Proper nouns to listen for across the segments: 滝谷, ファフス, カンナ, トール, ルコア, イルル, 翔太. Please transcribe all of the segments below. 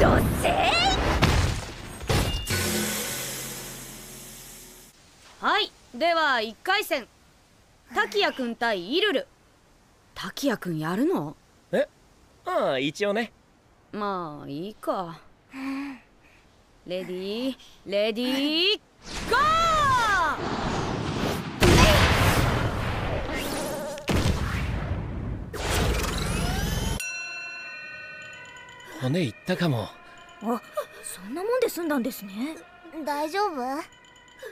どせい。はい、では1回戦滝谷くん対イルル。滝谷くんやるの？え、ああ一応ね。まあいいか。レディーレディーゴー。骨いったかも。あ、そんなもんで済んだんですね。大丈夫？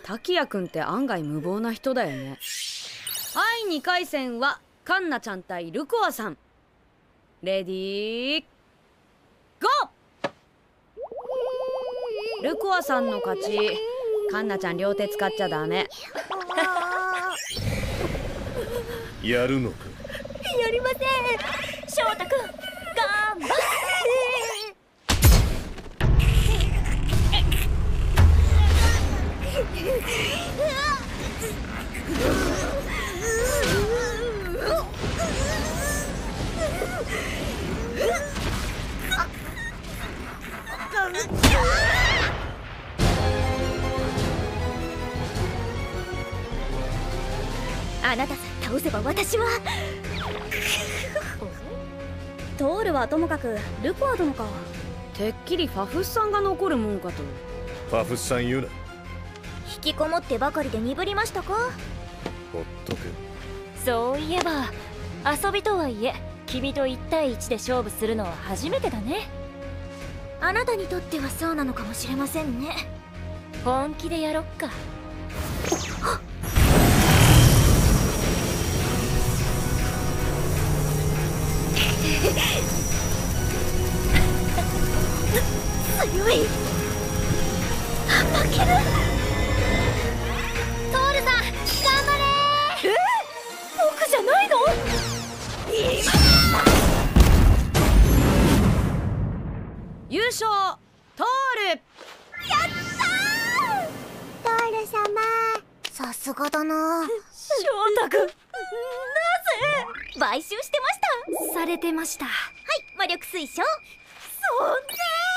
滝谷くんって案外無謀な人だよね。はい、2回戦はカンナちゃん対ルコアさん。レディーゴー。ルコアさんの勝ち。カンナちゃん両手使っちゃダメ。やるのか？やりません。翔太くん頑張って。あなたさえ倒せば私は。トールはともかくルコア殿か。てっきりファフスさんが残るもんかと。ファフスさん言うな。引きこもってばかりで鈍りましたか。ほっとく。そういえば遊びとはいえ君と1対1で勝負するのは初めてだね。あなたにとってはそうなのかもしれませんね。本気でやろっか。あっ強い。負ける。トールさん頑張れ。僕じゃないの？優勝トール。やったー。トール様さすがだな。翔太くんなぜ買収してました。されてました。はい、魔力推奨。そんな。